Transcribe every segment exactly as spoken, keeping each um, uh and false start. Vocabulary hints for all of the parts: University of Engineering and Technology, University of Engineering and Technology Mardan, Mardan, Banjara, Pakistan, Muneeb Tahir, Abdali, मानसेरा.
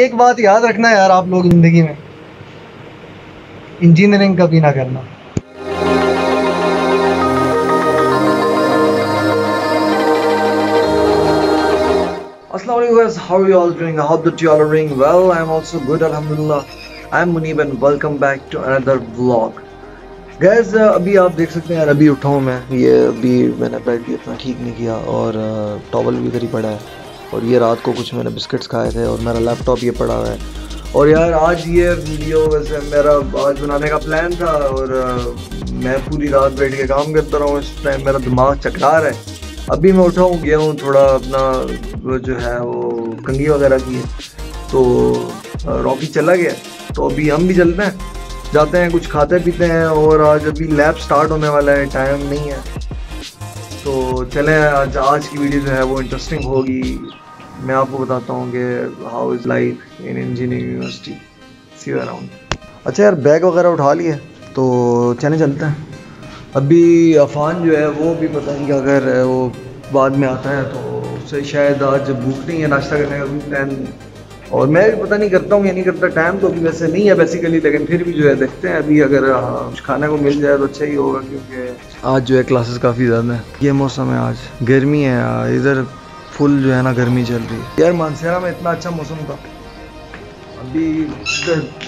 एक बात याद रखना यार, आप लोग ज़िंदगी में इंजीनियरिंग कभी ना करना। Assalamualaikum guys, how are you all doing? I hope that you all are doing well. I am also good, alhamdulillah. I am Munib and welcome back to another vlog. Guys, अभी आप देख सकते हैं यार, अभी उठाऊँ मैं, ये अभी मैंने बेड भी अपना ठीक नहीं किया और टॉवल भी करी पड़ा है और ये रात को कुछ मैंने बिस्किट्स खाए थे और मेरा लैपटॉप ये पड़ा हुआ है। और यार आज ये वीडियो वैसे मेरा आज बनाने का प्लान था और मैं पूरी रात बैठ के काम करता रहा हूँ, इस टाइम मेरा दिमाग चकरा रहा है। अभी मैं उठा हूँ, गया हूँ थोड़ा अपना जो है वो कंगी वगैरह की है, तो रॉकी चला गया, तो अभी हम भी चलते हैं, जाते हैं कुछ खाते पीते हैं। और आज अभी लैब स्टार्ट होने वाला है, टाइम नहीं है, तो चलें आज आज की वीडियो जो है वो इंटरेस्टिंग होगी। मैं आपको बताता हूँ कि how is life in engineering university, see you around. अच्छा यार, बैग वगैरह उठा लिए तो चलें चलते हैं। अभी अफान जो है वो भी पता नहीं क्या कर रहा है, वो बाद में आता है, तो उससे शायद आज भूख नहीं है, नाश्ता करने का भी प्लान नहीं। और मैं भी पता नहीं करता हूँ या नहीं करता, टाइम तो अभी वैसे नहीं है बेसिकली, लेकिन फिर भी जो है देखते हैं, अभी अगर कुछ खाने को मिल जाए तो अच्छा ही होगा, क्योंकि आज जो है क्लासेस काफ़ी ज़्यादा है। ये मौसम है, आज गर्मी है, इधर फुल जो है ना गर्मी चल रही है यार। मानसेरा में इतना अच्छा मौसम था, अभी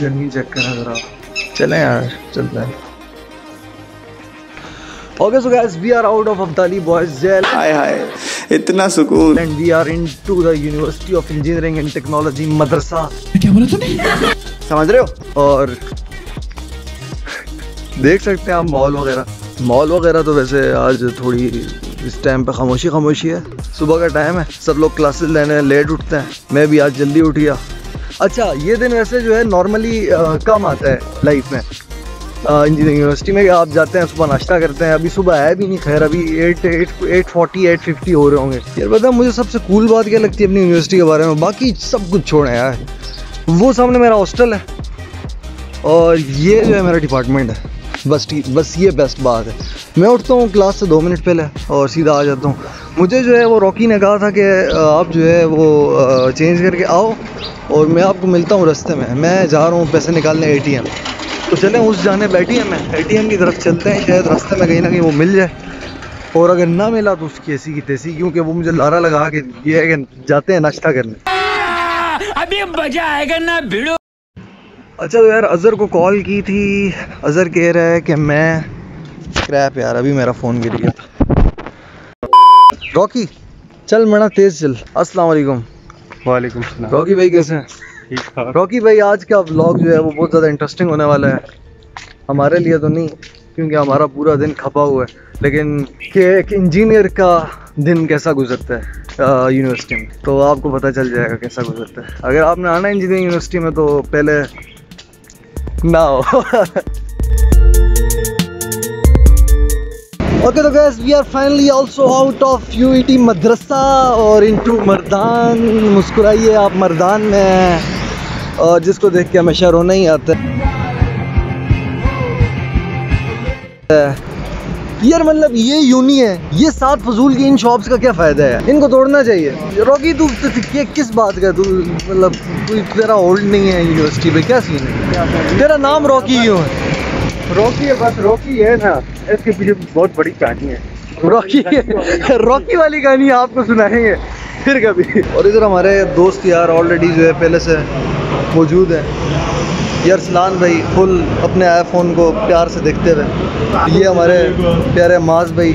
गर्मी चेक करा जरा। चलें यार चलते हैं। Okay, so guys, we are out of Abdali Boys Jail. Hi hi, इतना सुकून. And we are into the University of Engineering and Technology मदरसा. क्या बोला तूने? समझ रहे हो? और देख सकते हैं आप मॉल वगैरह, मॉल वगैरह तो वैसे आज थोड़ी इस टाइम पे खामोशी खामोशी है, सुबह का टाइम है, सब लोग क्लासेस लेने लेट उठते हैं, मैं भी आज जल्दी उठ गया। अच्छा, ये दिन वैसे जो है नॉर्मली कम आता है लाइफ में इंजीनियरिंग यूनिवर्सिटी में, आप जाते हैं सुबह नाश्ता करते हैं, अभी सुबह आया भी नहीं, खैर अभी eight eight eight forty eight fifty हो रहे होंगे। यार पता है मुझे सबसे कूल बात क्या लगती है अपनी यूनिवर्सिटी के बारे में, बाकी सब कुछ छोड़ें यार, वो सामने मेरा हॉस्टल है और ये जो है मेरा डिपार्टमेंट है, बस ठीक, बस ये बेस्ट बात है। मैं उठता हूँ क्लास से दो मिनट पहले और सीधा आ जाता हूँ। मुझे जो है वो रॉकी ने कहा था कि आप जो है वो चेंज करके आओ और मैं आपको मिलता हूँ रास्ते में, मैं जा रहा हूँ पैसे निकालने ए टी एम, तो चलें उस जाने बैठी है, मैं एटीएम की तरफ चलते हैं, शायद रास्ते में कहीं ना कहीं वो मिल जाए, और अगर ना मिला तो उसकी ऐसी की तैसी, क्योंकि वो मुझे लारा लगा के ये है कि जाते हैं नाश्ता करने, अभी मजा आएगा ना भिड़ो। अच्छा तो यार अज़र को कॉल की थी, अज़र कह रहा है कि मैं क्रैप यार, अभी मेरा फ़ोन गिर गया था। रॉकी चल मना तेज़ चल। अस्सलाम वालेकुम। वालेकुम अस्सलाम। रॉकी भाई कैसे हैं? रॉकी भाई, आज का व्लॉग जो है वो बहुत ज़्यादा इंटरेस्टिंग होने वाला है, हमारे लिए तो नहीं क्योंकि हमारा पूरा दिन खपा हुआ है, लेकिन कि एक इंजीनियर का दिन कैसा गुजरता है यूनिवर्सिटी में, तो आपको पता चल जाएगा कैसा गुजरता है। अगर आपने आना है इंजीनियरिंग यूनिवर्सिटी में तो पहले ना हो। ओके तो guys, we are finally also out of UET मदरसा और इनटू मर्दान। मुस्कुराइए आप, मर्दान में और जिसको देख के हमेशा रोना ही आता है यार। मतलब ये यूनी है, ये सात फजूल की इन शॉप्स का क्या फ़ायदा है, इनको तोड़ना चाहिए। रॉकी तू किस बात का, तू मतलब तेरा होल्ड नहीं है यूनिवर्सिटी पे, क्या सीन है? तेरा नाम रॉकी क्यों है? रॉकी है, बस रॉकी है ना, इसके पीछे बहुत बड़ी कहानी है, रॉकी है। रॉकी वाली कहानी आपको सुनाएंगे फिर कभी। और इधर हमारे दोस्त यार ऑलरेडी जो है पहले से मौजूद है यार, सलान भाई फुल अपने आईफोन को प्यार से देखते हुए। ये हमारे प्यारे माज भाई,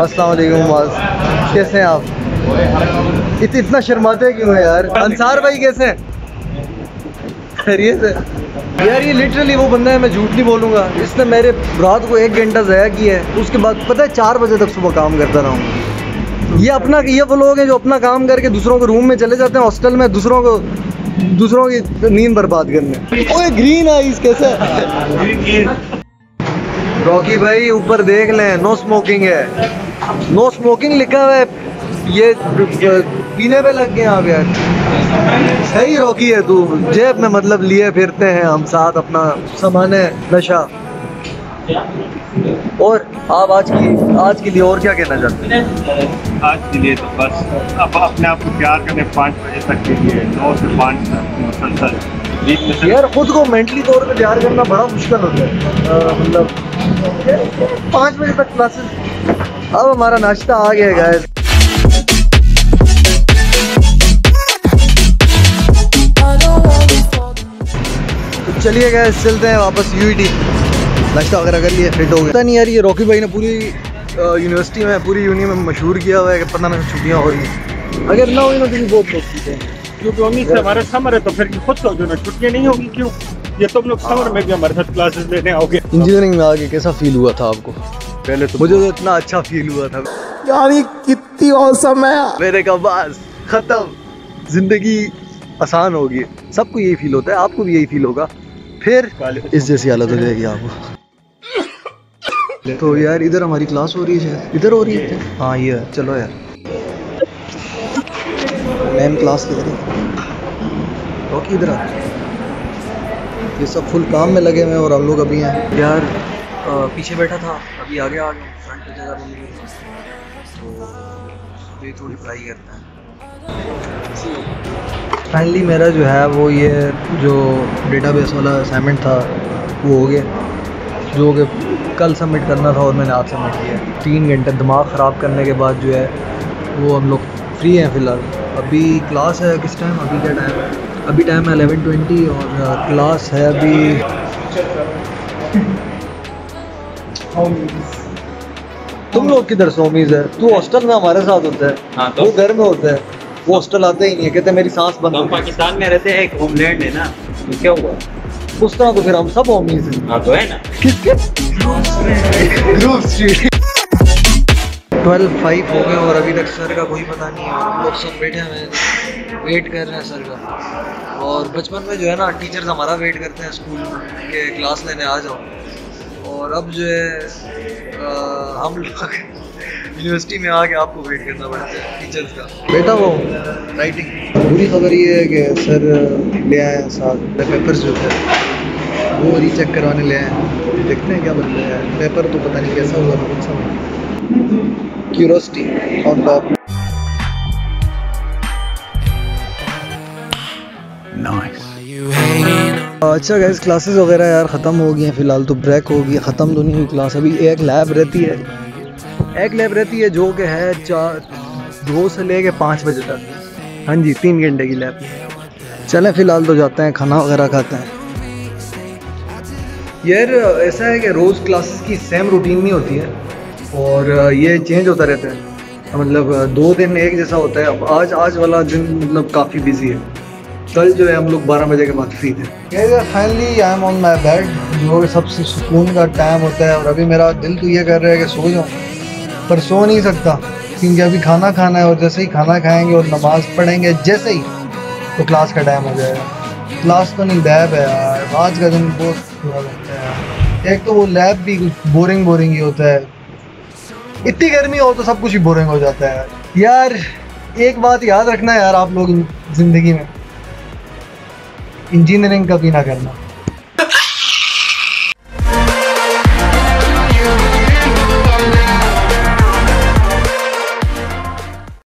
अस्सलाम वालेकुम माज, कैसे हैं आप? इत, इतना शर्माते क्यों हैं यार? अंसार भाई कैसे हैं? खैरियत है यार? ये लिटरली वो बंदा है, मैं झूठ नहीं बोलूँगा, इसने मेरे रात को एक घंटा ज़ाया किया है, उसके बाद पता है चार बजे तक सुबह काम करता रहा हूँ। ये अपना ये वो लोग हैं जो अपना काम करके दूसरों के रूम में चले जाते हैं, हॉस्टल में दूसरों को दूसरों की नींद बर्बाद करने। ओए ग्रीन आइस कैसा है? रॉकी भाई ऊपर देख लें, नो स्मोकिंग है, नो स्मोकिंग लिखा हुआ है, ये पीने पे लग गए आप यार। सही रॉकी है तू, जेब में मतलब लिए फिरते हैं हम साथ अपना सामान है नशा। और आप आज की आज के लिए और क्या कहना चाहते हैं? आज के लिए तो बस अब अपने आप को तैयार करने पाँच बजे तक के लिए नौ से पाँच तक यार खुद को मेंटली तौर पे तैयार करना बड़ा मुश्किल होता है। मतलब पाँच बजे तक क्लासेस। अब हमारा नाश्ता आ गया गाइस। चलिए गाइस चलते हैं वापस यूईटी। नाश्ता वगैरह कर लिए फिट हो गए। पता नहीं यार ये रॉकी भाई ने पूरी यूनिवर्सिटी में पूरी यूनी में मशहूर किया हुआ है कि पता नहीं छुट्टियाँ हो रही हैं। अगर ना हुई ना तो बहुत होती है क्योंकि उम्मीद से हमारा समर है तो फिर खुद सोचो ना छुट्टियाँ नहीं होगी क्यों। ये तुम लोग समर में भी हमारे साथ क्लासेस लेने आओगे। इंजीनियरिंग में आके कैसा फील हुआ था आपको? पहले तो मुझे तो इतना अच्छा फील हुआ था यार ये कितनी औसम है। मेरे का बस खत्म, जिंदगी आसान होगी। सबको यही फील होता है, आपको भी यही फील होगा, फिर इस जैसी हालत हो जाएगी आपको। तो यार इधर हमारी क्लास हो रही है, इधर हो रही है। हाँ ये चलो यार मैम क्लास ले रही। ओके इधर आ, ये सब फुल काम में लगे हुए हैं और हम लोग अभी हैं यार आ, पीछे बैठा था अभी आगे आ गया फ्रंट जगह तो ये थोड़ी फ्राई करता है। फाइनली मेरा जो है वो ये जो डेटाबेस वाला असाइनमेंट था वो हो गया जो कि कल सबमिट करना था और मैंने आज सबमिट किया। तीन घंटे दिमाग ख़राब करने के बाद जो है वो हम लोग फ्री हैं फ़िलहाल। अभी क्लास है किस टाइम, अभी क्या टाइम है? अभी टाइम है एलेवन ट्वेंटी और क्लास है अभी तुम लोग किधर से होमीज़ है? तू हॉस्टल में हमारे साथ होता है, वो घर में होता है, वो हॉस्टल आता ही नहीं है। कहते मेरी सांस बंद। हम पाकिस्तान में रहते हैं, एक होमलैंड है ना, तो क्या हुआ उस तरह तो फिर हम सब होमीज़ हैं तो है ना। किसके ट्वेल्व फाइव हो गए और अभी तक सर का कोई पता नहीं है और हम लोग सब बैठे हैं वेट कर रहे हैं सर का। और बचपन में जो है ना टीचर्स हमारा वेट करते हैं स्कूल के क्लास लेने आ जाओ और अब जो है आ, हम लोग यूनिवर्सिटी में आके आपको वेट करना पड़ता है टीचर्स का। बेटा वो राइटिंग बुरी खबर ये है कि सर ले आए हैं साथ पेपर्स जो थे वो रीचेक करवाने ले आए हैं। देखते हैं क्या बनता है। पेपर तो पता नहीं कैसा हुआ था, कौन सा हुआ क्यूरोसिटी ऑन टॉप। अच्छा गैस क्लासेस वगैरह यार ख़त्म हो गई हैं फ़िलहाल तो, ब्रेक हो गई। ख़त्म तो नहीं हुई क्लास, अभी एक लैब रहती है एक लैब रहती है जो कि है चार दो से ले कर पाँच बजे तक। हाँ जी तीन घंटे की लैब। चलें फ़िलहाल तो जाते हैं खाना वगैरह खाते हैं। यार ऐसा है कि रोज़ क्लासेस की सेम रूटीन नहीं होती है और ये चेंज होता रहता है। मतलब दो दिन एक जैसा होता है। अब आज आज वाला दिन मतलब काफ़ी बिजी है। कल जो है हम लोग बारह बजे के बाद फ्री थे। Finally I am on my bed जो कि सबसे सुकून का टाइम होता है और अभी मेरा दिल तो ये कर रहा है कि सो जाऊँ पर सो नहीं सकता क्योंकि अभी खाना खाना है और जैसे ही खाना खाएंगे और नमाज़ पढ़ेंगे जैसे ही तो क्लास का टाइम हो जाएगा। क्लास तो नहीं लैब है यार, आज का दिन बहुत बुरा लगता है। एक तो वो लैब भी बोरिंग बोरिंग ही होता है, इतनी गर्मी हो तो सब कुछ ही बोरिंग हो जाता है यार। एक बात याद रखना यार आप लोग ज़िंदगी में, इंजीनियरिंग का भी ना करना।